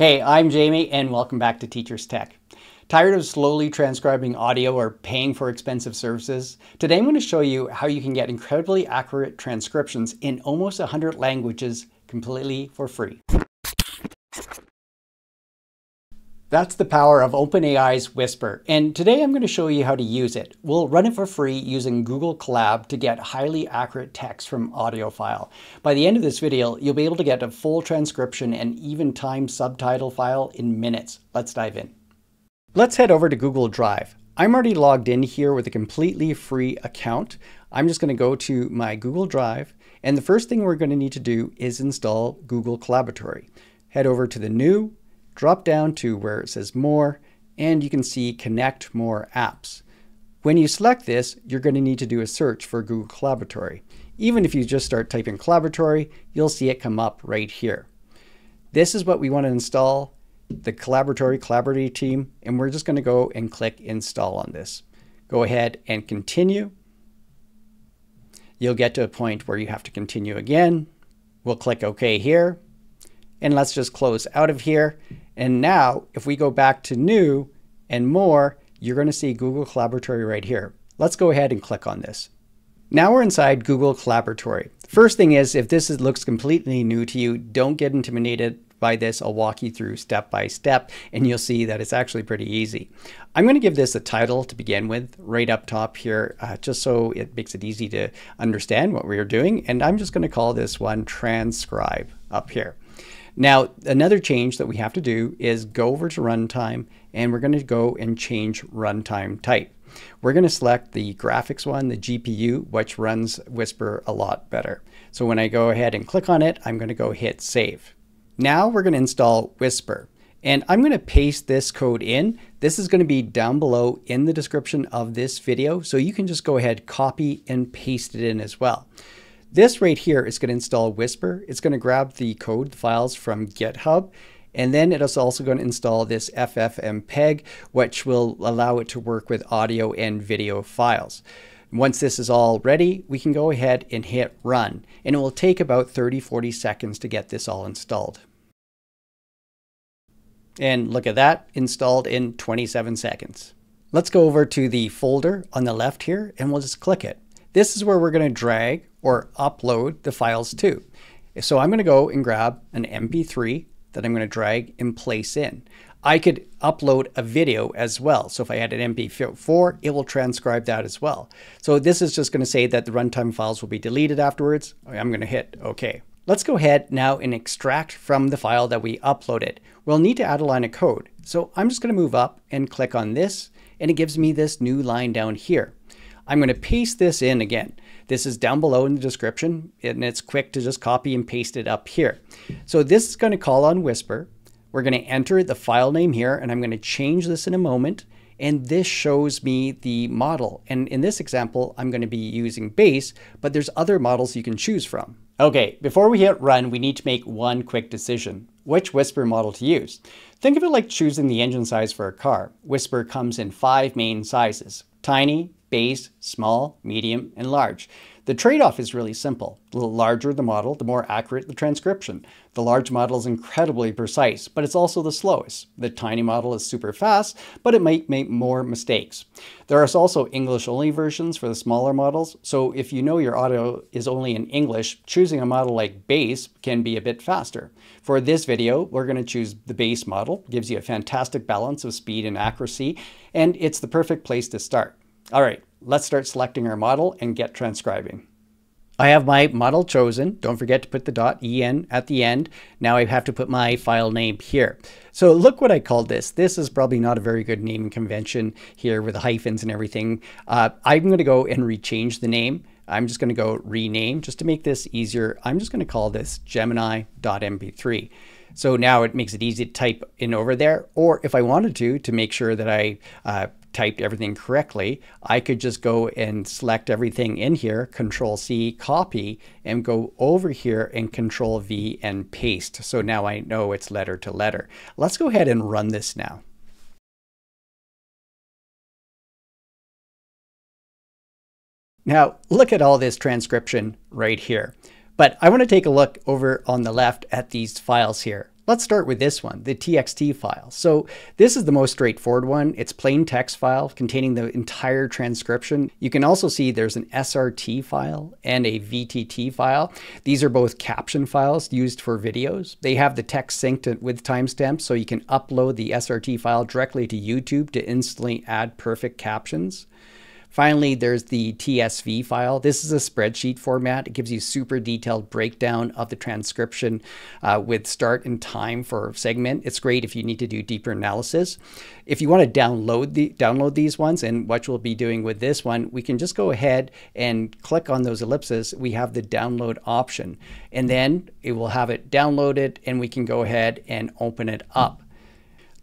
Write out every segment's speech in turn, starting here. Hey, I'm Jamie and welcome back to Teacher's Tech. Tired of slowly transcribing audio or paying for expensive services? Today I'm going to show you how you can get incredibly accurate transcriptions in almost 100 languages completely for free. That's the power of OpenAI's Whisper, and today I'm going to show you how to use it. We'll run it for free using Google Colab to get highly accurate text from audio file. By the end of this video, you'll be able to get a full transcription and even timed subtitle file in minutes. Let's dive in. Let's head over to Google Drive. I'm already logged in here with a completely free account. I'm just going to go to my Google Drive, and the first thing we're going to need to do is install Google Colaboratory. Head over to the new, drop down to where it says More, and you can see Connect More Apps. When you select this, you're going to need to do a search for Google Colaboratory. Even if you just start typing Colaboratory, you'll see it come up right here. This is what we want to install, the Colaboratory team, and we're just going to go and click Install on this. Go ahead and continue. You'll get to a point where you have to continue again. We'll click OK here. And let's just close out of here. And now, if we go back to New and More, you're going to see Google Colaboratory right here. Let's go ahead and click on this. Now we're inside Google Colaboratory. First thing is, if this looks completely new to you, don't get intimidated by this. I'll walk you through step by step, and you'll see that it's actually pretty easy. I'm going to give this a title to begin with, right up top here, just so it makes it easy to understand what we're doing. And I'm just going to call this one Transcribe up here. Now, another change that we have to do is go over to runtime, and we're going to go and change runtime type. We're going to select the graphics one, the GPU, which runs Whisper a lot better. So when I go ahead and click on it, I'm going to go hit save. Now we're going to install Whisper, and I'm going to paste this code in. This is going to be down below in the description of this video, so you can just go ahead, copy and paste it in as well. This right here is going to install Whisper. It's going to grab the code files from GitHub, and then it is also going to install this FFmpeg, which will allow it to work with audio and video files. Once this is all ready, we can go ahead and hit run, and it will take about 30-40 seconds to get this all installed. And look at that, installed in 27 seconds. Let's go over to the folder on the left here, and we'll just click it. This is where we're going to drag or upload the files to. So I'm going to go and grab an MP3 that I'm going to drag and place in. I could upload a video as well. So if I had an MP4, it will transcribe that as well. So this is just going to say that the runtime files will be deleted afterwards. I'm going to hit OK. Let's go ahead now and extract from the file that we uploaded. We'll need to add a line of code. So I'm just going to move up and click on this, and it gives me this new line down here. I'm going to paste this in again. This is down below in the description, and it's quick to just copy and paste it up here. So this is going to call on Whisper. We're going to enter the file name here, and I'm going to change this in a moment. And this shows me the model. And in this example, I'm going to be using Base, but there's other models you can choose from. Okay, before we hit run, we need to make one quick decision. Which Whisper model to use? Think of it like choosing the engine size for a car. Whisper comes in 5 main sizes: tiny, base, small, medium, and large. The trade-off is really simple. The larger the model, the more accurate the transcription. The large model is incredibly precise, but it's also the slowest. The tiny model is super fast, but it might make more mistakes. There are also English-only versions for the smaller models, so if you know your audio is only in English, choosing a model like Base can be a bit faster. For this video, we're going to choose the Base model. It gives you a fantastic balance of speed and accuracy, and it's the perfect place to start. All right, let's start selecting our model and get transcribing. I have my model chosen. Don't forget to put the .en at the end. Now I have to put my file name here. So look what I called this. This is probably not a very good naming convention here with the hyphens and everything. I'm going to go and rechange the name. I'm just going to go rename just to make this easier. I'm just going to call this Gemini.mp3. So now it makes it easy to type in over there. Or if I wanted to make sure that I typed everything correctly, I could just go and select everything in here, Control C, copy, and go over here and Control V and paste. So now I know it's letter to letter. Let's go ahead and run this now. Now look at all this transcription right here. But I want to take a look over on the left at these files here. Let's start with this one, the TXT file. So this is the most straightforward one. It's plain text file containing the entire transcription. You can also see there's an SRT file and a VTT file. These are both caption files used for videos. They have the text synced with timestamps, so you can upload the SRT file directly to YouTube to instantly add perfect captions. Finally, there's the TSV file. This is a spreadsheet format. It gives you super detailed breakdown of the transcription with start and time for segment. It's great if you need to do deeper analysis. If you want to download these ones, and what we'll be doing with this one, we can just go ahead and click on those ellipses. We have the download option, and then it will have it downloaded, and we can go ahead and open it up.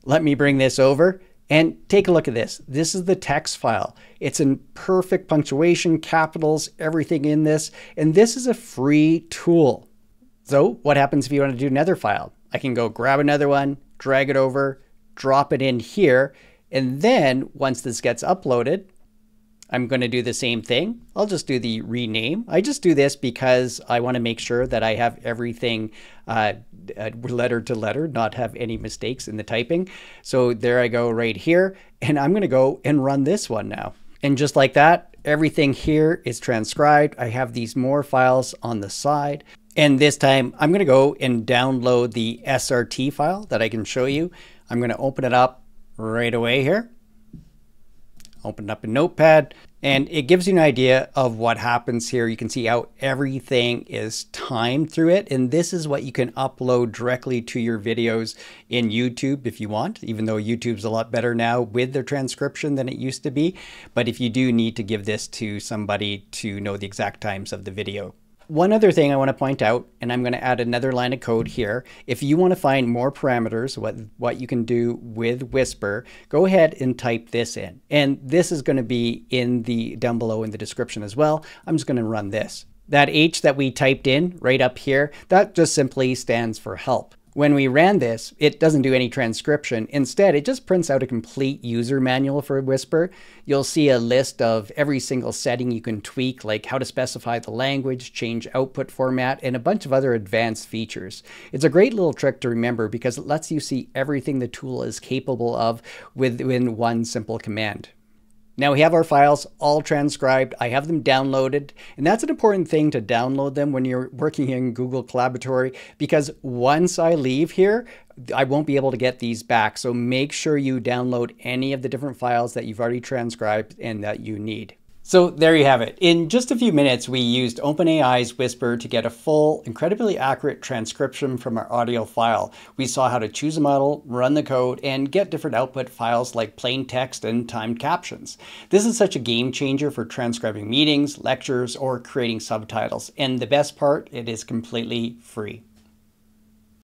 Let me bring this over. And take a look at this. This is the text file. It's in perfect punctuation, capitals, everything in this. And this is a free tool. So what happens if you want to do another file? I can go grab another one, drag it over, drop it in here. And then once this gets uploaded, I'm going to do the same thing. I'll just do the rename. I just do this because I want to make sure that I have everything letter to letter, not have any mistakes in the typing. So there I go right here. And I'm going to go and run this one now. And just like that, everything here is transcribed. I have these more files on the side. And this time I'm going to go and download the SRT file that I can show you. I'm going to open it up right away here. Open up a notepad, and it gives you an idea of what happens here. You can see how everything is timed through it. And this is what you can upload directly to your videos in YouTube if you want, even though YouTube's a lot better now with their transcription than it used to be. But if you do need to give this to somebody to know the exact times of the video. One other thing I want to point out, and I'm going to add another line of code here. If you want to find more parameters, what you can do with Whisper, go ahead and type this in. And this is going to be in the down below in the description as well. I'm just going to run this. That H that we typed in right up here, that just simply stands for help. When we ran this, it doesn't do any transcription. Instead, it just prints out a complete user manual for Whisper. You'll see a list of every single setting you can tweak, like how to specify the language, change output format, and a bunch of other advanced features. It's a great little trick to remember because it lets you see everything the tool is capable of within one simple command. Now we have our files all transcribed. I have them downloaded, and that's an important thing to download them when you're working in Google Colaboratory, because once I leave here, I won't be able to get these back. So make sure you download any of the different files that you've already transcribed and that you need. So there you have it. In just a few minutes, we used OpenAI's Whisper to get a full, incredibly accurate transcription from our audio file. We saw how to choose a model, run the code, and get different output files like plain text and timed captions. This is such a game changer for transcribing meetings, lectures, or creating subtitles. And the best part, it is completely free.